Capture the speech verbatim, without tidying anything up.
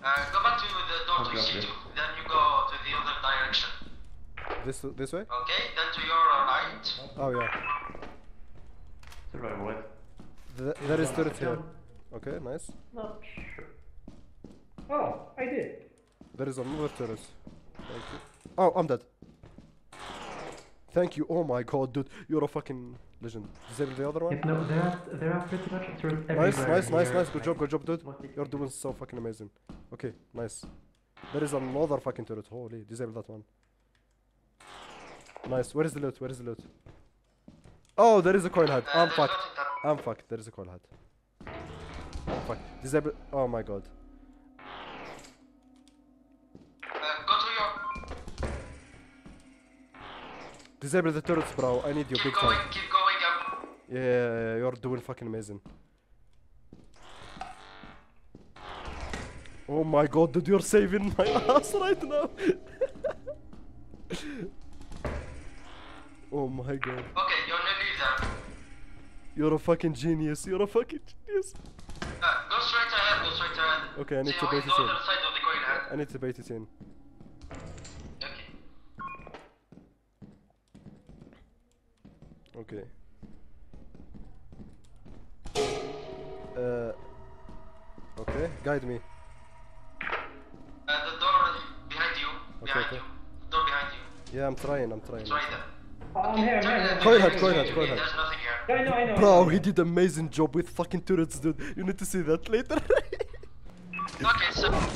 Uh, go back to the door to C two, then you go to the other direction. This this way? Okay, then to your right. Oh yeah. The right way. Th there is turret here. Okay, nice. Not sure. Oh, I did. There is another turret. Thank you. Oh, I'm dead. Thank you. Oh my god, dude, you're a fucking legend. Disable the other one. If no, there are there are pretty much turrets everywhere. Nice, nice, nice, nice. Good job, good job, dude. You're doing so fucking amazing. Okay, nice. There is another fucking turret. Holy, disable that one. Nice. Where is the loot? Where is the loot? Oh, there is a coil head. I'm fucked. I'm fucked. There is a coil head. I'm fucked. Disable. Oh my god. Disable the turrets, bro. I need you big time. Keep going, keep going. Yeah, you're doing fucking amazing. Oh my god, dude, you're saving my ass right now. Oh my god. Okay, you're nearly there. You're a fucking genius. You're a fucking genius. Uh, go straight ahead, go straight ahead. Okay, I need See, to bait it in. Other side of the coin, huh? I need to bait it in. Okay. Uh. Okay, guide me. Uh, the door behind you. Behind okay, okay. you. Door behind you. Yeah, I'm trying. I'm trying. Try that. Oh, I'm here. Coil head. Coil head. Coil head. There's nothing here. I know. I know. Bro, he did amazing job with fucking turrets, dude. You need to see that later. Okay, so